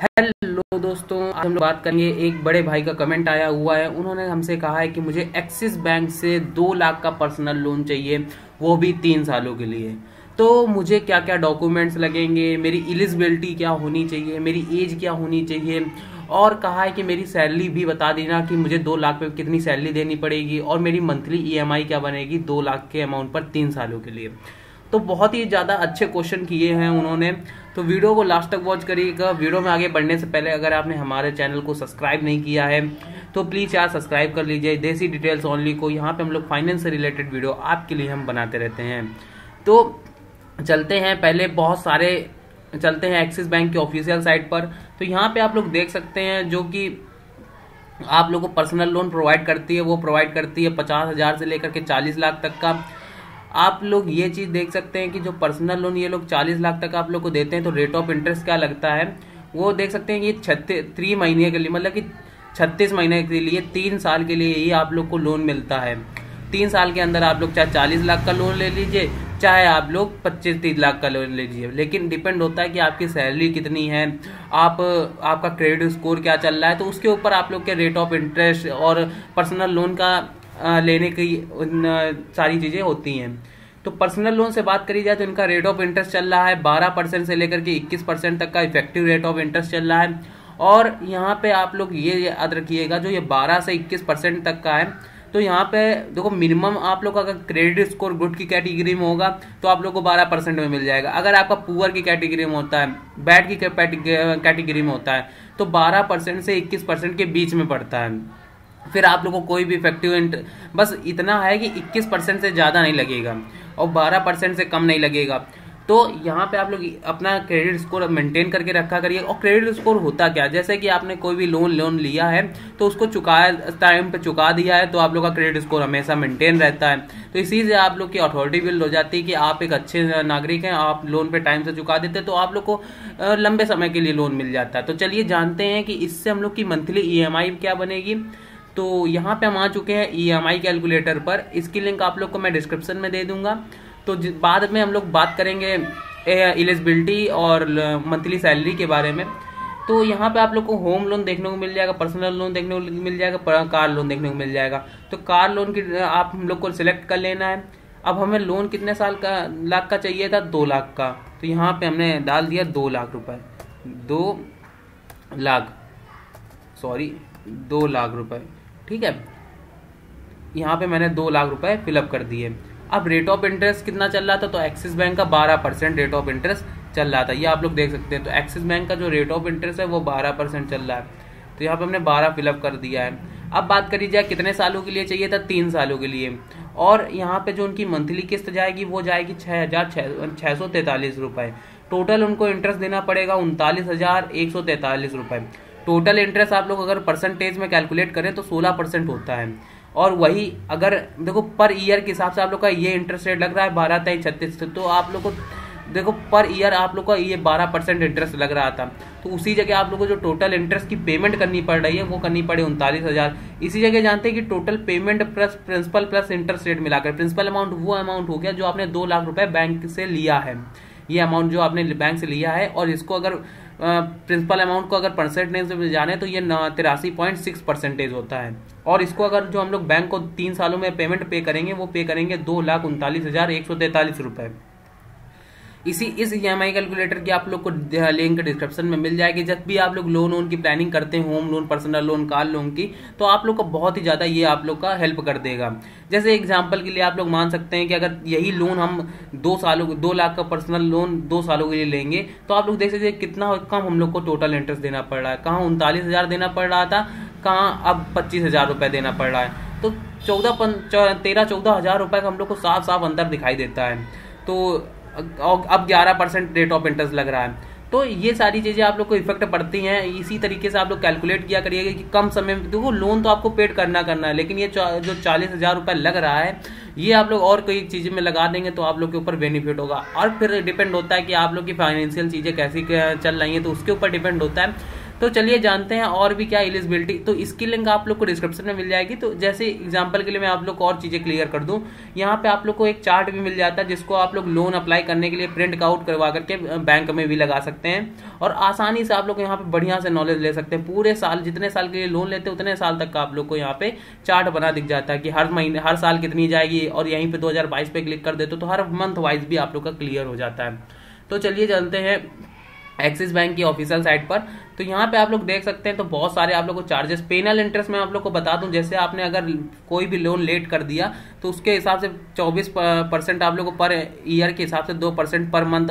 Hello दोस्तों, आज हम लोग बात करेंगे। एक बड़े भाई का कमेंट आया हुआ है, उन्होंने हमसे कहा है कि मुझे एक्सिस बैंक से 2 लाख का पर्सनल लोन चाहिए, वो भी 3 सालों के लिए। तो मुझे क्या क्या डॉक्यूमेंट्स लगेंगे, मेरी एलिजिबिलिटी क्या होनी चाहिए, मेरी एज क्या होनी चाहिए, और कहा है कि मेरी सैलरी भी बता देना कि मुझे 2 लाख पे कितनी सैलरी देनी पड़ेगी और मेरी मंथली ईएमआई क्या बनेगी 2 लाख के अमाउंट पर 3 सालों के लिए। तो बहुत ही ज़्यादा अच्छे क्वेश्चन किए हैं उन्होंने, तो वीडियो को लास्ट तक वॉच करिएगा। वीडियो में आगे बढ़ने से पहले अगर आपने हमारे चैनल को सब्सक्राइब नहीं किया है तो प्लीज़ यार सब्सक्राइब कर लीजिए देसी डिटेल्स ऑनली को। यहाँ पे हम लोग फाइनेंस से रिलेटेड वीडियो आपके लिए हम बनाते रहते हैं। तो चलते हैं, पहले बहुत सारे चलते हैं एक्सिस बैंक की ऑफिशियल साइट पर। तो यहाँ पे आप लोग देख सकते हैं जो कि आप लोगों को पर्सनल लोन प्रोवाइड करती है, वो प्रोवाइड करती है 50,000 से लेकर के 40 लाख तक का। आप लोग ये चीज़ देख सकते हैं कि जो पर्सनल लोन ये लोग 40 लाख तक आप लोग को देते हैं, तो रेट ऑफ इंटरेस्ट क्या लगता है वो देख सकते हैं। ये 3 महीने के लिए, मतलब कि 36 महीने के लिए, 3 साल के लिए ये आप लोग को लोन मिलता है। 3 साल के अंदर आप लोग चाहे 40 लाख का लोन ले लीजिए, चाहे आप लोग 25-30 लाख का लोन ले लीजिए, लेकिन डिपेंड होता है कि आपकी सैलरी कितनी है, आपका क्रेडिट स्कोर क्या चल रहा है, तो उसके ऊपर आप लोग के रेट ऑफ इंटरेस्ट और पर्सनल लोन का लेने की सारी चीज़ें होती हैं। तो पर्सनल लोन से बात करी जाए तो इनका रेट ऑफ इंटरेस्ट चल रहा है 12% से लेकर के 21% तक का इफेक्टिव रेट ऑफ इंटरेस्ट चल रहा है। और यहाँ पर आप लोग ये याद रखिएगा, जो ये 12 से 21% तक का है, तो यहाँ पे देखो मिनिमम आप लोग अगर क्रेडिट स्कोर गुड की कैटेगरी में होगा तो आप लोग को 12% में मिल जाएगा। अगर आपका पुअर की कैटेगरी में होता है, बैड की कैटेगरी में होता है, तो 12% से 21% के बीच में पड़ता है। फिर आप लोग को कोई भी इफेक्टिव बस इतना है कि 21% से ज़्यादा नहीं लगेगा और 12% से कम नहीं लगेगा। तो यहाँ पे आप लोग अपना क्रेडिट स्कोर मेंटेन करके रखा करिए। और क्रेडिट स्कोर होता क्या, जैसे कि आपने कोई भी लोन लिया है तो उसको चुकाया, टाइम पे चुका दिया है, तो आप लोग का क्रेडिट स्कोर हमेशा मेंटेन रहता है। तो इसी से आप लोग की अथॉरिटी बिल्ड हो जाती है कि आप एक अच्छे नागरिक हैं, आप लोन पे टाइम से चुका देते तो आप लोग को लंबे समय के लिए लोन मिल जाता है। तो चलिए जानते हैं कि इससे हम लोग की मंथली ईएमआई क्या बनेगी। तो यहाँ पर हम आ चुके हैं ईएमआई कैलकुलेटर पर, इसकी लिंक आप लोग को मैं डिस्क्रिप्शन में दे दूँगा। तो बाद में हम लोग बात करेंगे एलिजिबिलिटी और मंथली सैलरी के बारे में। तो यहाँ पे आप लोग को होम लोन देखने को मिल जाएगा, पर्सनल लोन देखने को मिल जाएगा, कार लोन देखने को मिल जाएगा। तो कार लोन की आप हम लोग को सिलेक्ट कर लेना है। अब हमें लोन कितने लाख का चाहिए था, 2 लाख का। तो यहाँ पे हमने डाल दिया 2 लाख रुपए, 2 लाख रुपए, ठीक है। यहाँ पे मैंने 2 लाख रुपए फिलअप कर दिए। अब रेट ऑफ इंटरेस्ट कितना चल रहा था, तो एक्सिस बैंक का 12% रेट ऑफ इंटरेस्ट चल रहा था, ये आप लोग देख सकते हैं। तो एक्सिस बैंक का जो रेट ऑफ इंटरेस्ट है वो 12% चल रहा है, तो यहाँ पे हमने 12 फिलअप कर दिया है। अब बात करी जाए कितने सालों के लिए चाहिए था, 3 सालों के लिए। और यहाँ पे जो उनकी मंथली किस्त जाएगी वो जाएगी 6,643 रुपये। टोटल उनको इंटरेस्ट देना पड़ेगा 39,143 रुपये। टोटल इंटरेस्ट आप लोग अगर परसेंटेज में कैलकुलेट करें तो 16% होता है। और वही अगर देखो पर ईयर के हिसाब से आप लोग का ये इंटरेस्ट रेट लग रहा है 12 × 36, तो आप लोग को देखो पर ईयर आप लोग का ये 12% इंटरेस्ट लग रहा था। तो उसी जगह आप लोग को जो टोटल इंटरेस्ट की पेमेंट करनी पड़ रही है वो करनी पड़े 39,000। इसी जगह जानते हैं कि total payment plus principal plus interest rate मिलाकर प्रिंसिपल अमाउंट वो अमाउंट हो गया जो आपने 2 लाख रुपये बैंक से लिया है। ये अमाउंट जो आपने बैंक से लिया है, और इसको अगर प्रिंसिपल अमाउंट को अगर परसेंटेज में जाने तो ये 83.6% होता है। और इसको अगर जो हम लोग बैंक को 3 सालों में पेमेंट पे करेंगे वो पे करेंगे 2,39,143 रुपये। इस ईएमआई कैलकुलेटर की आप लोग को लिंक डिस्क्रिप्शन में मिल जाएगी। जब भी आप लोग लोन की प्लानिंग करते हैं, home loan, personal loan, car loan की, तो आप लोग को बहुत ही ज़्यादा ये आप लोग का हेल्प कर देगा। जैसे एग्जांपल के लिए आप लोग मान सकते हैं कि अगर यही लोन हम 2 लाख का पर्सनल लोन 2 सालों के लिए लेंगे, तो आप लोग देख सकते हैं कितना कम हम लोग को टोटल इंटरेस्ट देना पड़ रहा है। कहाँ 39,000 देना पड़ रहा था, कहाँ अब 25,000 रुपये देना पड़ रहा है। तो 13-14,000 रुपये का हम लोग को साफ साफ अंतर दिखाई देता है। तो अब 11% रेट ऑफ इंटरेस्ट लग रहा है। तो ये सारी चीज़ें आप लोग को इफेक्ट पड़ती हैं। इसी तरीके से आप लोग कैलकुलेट किया करिएगा कि कम समय में, देखो लोन तो आपको पेड करना है, लेकिन ये जो 40,000 रुपये लग रहा है ये आप लोग और कोई चीज़ में लगा देंगे तो आप लोग के ऊपर बेनिफिट होगा। और फिर डिपेंड होता है कि आप लोग की फाइनेंशियल चीज़ें कैसी चल रही हैं, तो उसके ऊपर डिपेंड होता है। तो चलिए जानते हैं और भी क्या एलिजिबिलिटी। तो इसकी लिंक आप लोग को डिस्क्रिप्शन में मिल जाएगी। तो जैसे एग्जाम्पल के लिए मैं आप लोग को और चीज़ें क्लियर कर दूँ, यहाँ पे आप लोग को एक चार्ट भी मिल जाता है जिसको आप लोग लोन अप्लाई करने के लिए प्रिंट आउट करवा करके बैंक में भी लगा सकते हैं और आसानी से आप लोग यहाँ पे बढ़िया से नॉलेज ले सकते हैं। पूरे साल जितने साल के लिए लोन लेते हैं उतने साल तक का आप लोग को यहाँ पे चार्ट बना दिख जाता है कि हर महीने हर साल कितनी जाएगी, और यहीं पे 2022 पे क्लिक कर देते तो हर मंथ वाइज भी आप लोग का क्लियर हो जाता है। तो चलिए चलते हैं एक्सिस बैंक की ऑफिशियल साइट पर। तो यहाँ पे आप लोग देख सकते हैं तो बहुत सारे आप लोग को चार्जेस, पेनल इंटरेस्ट मैं आप लोग को बता दूं, जैसे आपने अगर कोई भी लोन लेट कर दिया तो उसके हिसाब से 24% आप लोग को पर ईयर के हिसाब से 2% per month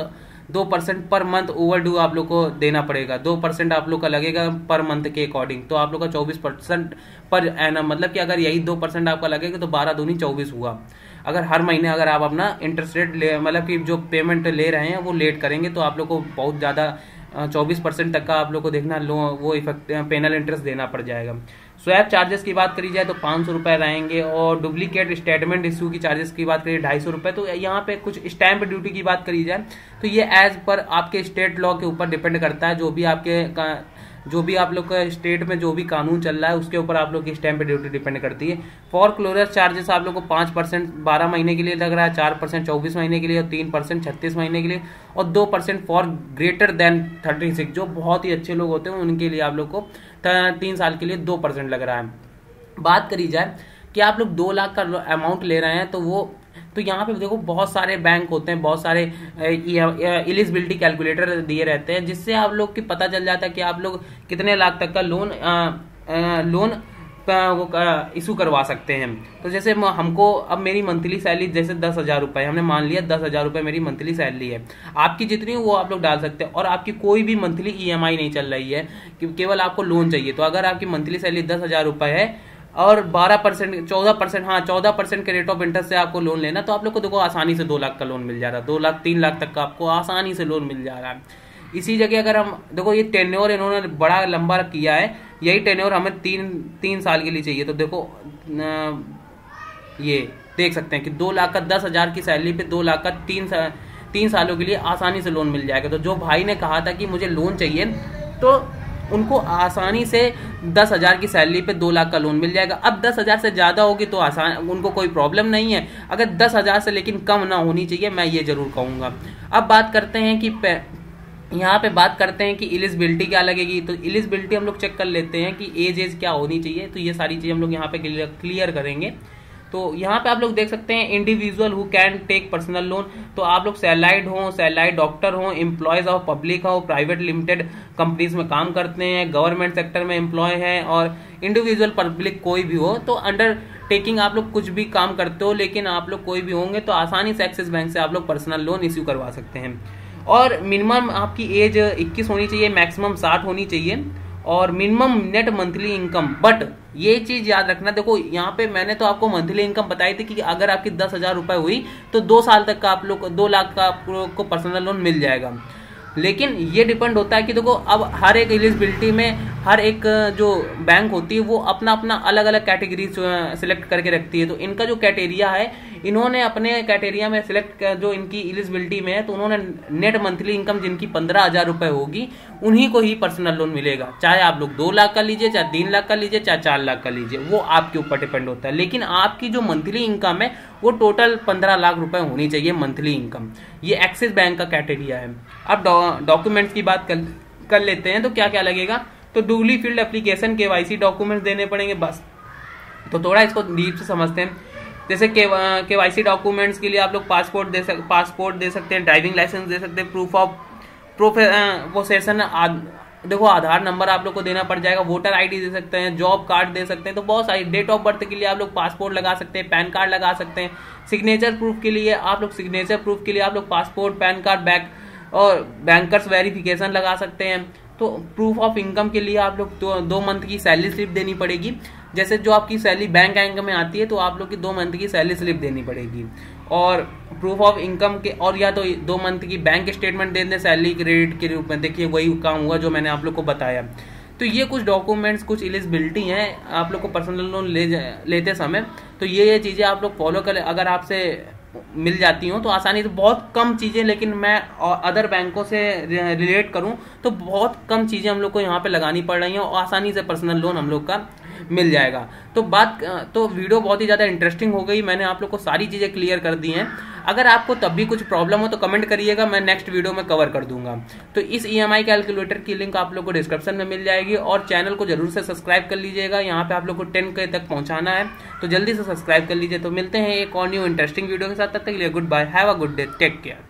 2% per month overdue आप लोग को देना पड़ेगा। 2% आप लोग का लगेगा पर मंथ के अकॉर्डिंग, तो आप लोग का 24% पर एनम, मतलब कि अगर यही 2% आपका लगेगा तो 12 दूनी 24 हुआ। अगर हर महीने अगर आप अपना इंटरेस्ट रेट मतलब कि जो पेमेंट ले रहे हैं वो लेट करेंगे तो आप लोग को बहुत ज़्यादा 24% तक का आप लोग को देखना लो वो इफेक्ट पेनल इंटरेस्ट देना पड़ जाएगा। स्वैप चार्जेस की बात करी जाए तो 500 रुपये रहेंगे, और डुप्लीकेट स्टेटमेंट इशू की चार्जेस की बात करिए 250 रुपये। तो यहाँ पे कुछ स्टैंप ड्यूटी की बात करी जाए तो ये एज पर आपके स्टेट लॉ के ऊपर डिपेंड करता है। जो भी आप लोग का स्टेट में जो भी कानून चल रहा है उसके ऊपर आप लोग की स्टैंप ड्यूटी डिपेंड करती है। फॉर क्लोजर चार्जेस आप लोग को 5% 12 महीने के लिए लग रहा है, 4% 24 महीने के लिए, और 3% 36 महीने के लिए, और 2% फॉर ग्रेटर देन 36 जो बहुत ही अच्छे लोग होते हैं उनके लिए आप लोग को 3 साल के लिए 2% लग रहा है। बात करी जाए कि आप लोग 2 लाख का अमाउंट ले रहे हैं तो वो यहाँ पे देखो बहुत सारे बैंक होते हैं, बहुत सारे एलिजिबिलिटी कैलकुलेटर दिए रहते हैं जिससे आप लोग की पता चल जाता है कि आप लोग कितने लाख तक का लोन वो इशू करवा सकते हैं। तो जैसे हमको अब मेरी मंथली सैलरी जैसे 10,000 रुपये, हमने मान लिया 10,000 रुपये मेरी मंथली सैलरी है, आपकी जितनी वो आप लोग डाल सकते हैं। और आपकी कोई भी मंथली EMI नहीं चल रही है, केवल आपको लोन चाहिए। तो अगर आपकी मंथली सैलरी 10,000 रुपये है और 14% के रेट ऑफ इंटरेस्ट से आपको लोन लेना, तो आप लोग को देखो आसानी से 2 लाख का लोन मिल जा रहा है, 2 लाख 3 लाख तक का आपको आसानी से लोन मिल जा रहा है। इसी जगह अगर हम देखो ये टेन्योर इन्होंने बड़ा लंबा किया है, यही टेन्योर हमें 3 साल के लिए चाहिए। तो देखो ये देख सकते हैं कि 2 लाख का 10,000 की सैलरी पे 2 लाख का 3 सालों के लिए आसानी से लोन मिल जाएगा। तो जो भाई ने कहा था कि मुझे लोन चाहिए तो उनको आसानी से 10,000 की सैलरी पे 2 लाख का लोन मिल जाएगा। अब 10,000 से ज़्यादा होगी तो आसान उनको कोई प्रॉब्लम नहीं है, अगर 10,000 से लेकिन कम ना होनी चाहिए, मैं ये ज़रूर कहूँगा। अब बात करते हैं कि यहाँ पे बात करते हैं कि एलिजिबिलिटी क्या लगेगी। तो एलिजिबिलिटी हम लोग चेक कर लेते हैं कि एज क्या होनी चाहिए। तो ये सारी चीज़ हम लोग यहाँ पे क्लियर करेंगे। तो यहाँ पे आप लोग देख सकते हैं individual who can take personal loan, तो आप लोग सैलाइड हो, सैलाइड डॉक्टर हो, एम्प्लॉयज ऑफ पब्लिक हो, प्राइवेट लिमिटेड कंपनीज में काम करते हैं, गवर्नमेंट सेक्टर में एम्प्लॉय हैं, और इंडिविजुअल पब्लिक कोई भी हो। तो अंडर टेकिंग आप लोग कुछ भी काम करते हो लेकिन आप लोग कोई भी होंगे तो आसानी से एक्सिस बैंक से आप लोग पर्सनल लोन इश्यू करवा सकते हैं। और मिनिमम आपकी एज 21 होनी चाहिए, मैक्सिमम 60 होनी चाहिए, और minimum net monthly income. But ये चीज़ याद रखना, देखो यहाँ पे मैंने तो आपको मंथली इनकम बताई थी कि अगर आपकी 10,000 रुपये हुई तो 2 साल तक का आप लोग 2 लाख का आप लोग को पर्सनल लोन मिल जाएगा। लेकिन ये डिपेंड होता है कि देखो अब हर एक एलिजिबिलिटी में हर एक जो बैंक होती है वो अपना अपना अलग अलग कैटेगरी सिलेक्ट करके रखती है। तो इनका जो क्राइटेरिया है, इन्होंने अपने क्राइटेरिया में सिलेक्ट जो इनकी एलिजिबिलिटी में है तो उन्होंने नेट मंथली इनकम जिनकी 15,000 रुपये होगी उन्हीं को ही पर्सनल लोन मिलेगा। चाहे आप लोग 2 लाख का लीजिए, चाहे 3 लाख का लीजिए, चाहे 4 लाख का लीजिए, वो आपके ऊपर डिपेंड होता है। लेकिन आपकी जो मंथली इनकम है वो टोटल 15 लाख रुपये होनी चाहिए मंथली इनकम। ये एक्सिस बैंक का क्राइटेरिया है। अब डॉक्यूमेंट्स की बात कर लेते हैं तो क्या क्या लगेगा। तो duly filled application KYC documents देने पड़ेंगे बस। तो थोड़ा इसको डीप से समझते हैं। जैसे KYC डॉक्यूमेंट्स के लिए आप लोग पासपोर्ट दे सकते हैं, ड्राइविंग लाइसेंस दे सकते हैं, प्रूफ ऑफ प्रोफेशन, देखो आधार नंबर आप लोग को देना पड़ जाएगा, वोटर ID दे सकते हैं, जॉब कार्ड दे सकते हैं। तो बहुत सारी डेट ऑफ बर्थ के लिए आप लोग पासपोर्ट लगा सकते हैं, पैन कार्ड लगा सकते हैं। सिग्नेचर प्रूफ के लिए आप लोग पासपोर्ट, पैन कार्ड, और बैंकर्स वेरिफिकेशन लगा सकते हैं। तो प्रूफ ऑफ इनकम के लिए आप लोग 2 मंथ की सैलरी स्लिप देनी पड़ेगी। जैसे जो आपकी सैलरी बैंक अकाउंट में आती है तो आप लोग की 2 मंथ की सैलरी स्लिप देनी पड़ेगी, और प्रूफ ऑफ इनकम के और या तो 2 मंथ की बैंक स्टेटमेंट दे दें सैलरी क्रेडिट के रूप में। देखिए वही काम हुआ जो मैंने आप लोग को बताया। तो ये कुछ डॉक्यूमेंट्स, कुछ एलिजिबिलिटी हैं आप लोग को पर्सनल लोन लेते समय। तो ये चीज़ें आप लोग फॉलो करें। अगर आपसे मिल जाती हूँ तो आसानी से बहुत कम चीज़ें, लेकिन मैं अदर बैंकों से रिलेट करूँ तो बहुत कम चीज़ें हम लोग को यहाँ पे लगानी पड़ रही हैं और आसानी से पर्सनल लोन हम लोग का मिल जाएगा। तो वीडियो बहुत ही ज़्यादा इंटरेस्टिंग हो गई, मैंने आप लोग को सारी चीज़ें क्लियर कर दी हैं। अगर आपको तब भी कुछ प्रॉब्लम हो तो कमेंट करिएगा, मैं नेक्स्ट वीडियो में कवर कर दूंगा। तो इस EMI कैलकुलेटर की लिंक आप लोग को डिस्क्रिप्शन में मिल जाएगी और चैनल को जरूर से सब्सक्राइब कर लीजिएगा, यहाँ पे आप लोग को 10K तक पहुँचाना है तो जल्दी से सब्सक्राइब कर लीजिए। तो मिलते हैं एक और न्यू इंटरेस्टिंग वीडियो के साथ, तब तक के लिए goodbye, have a good day, take care.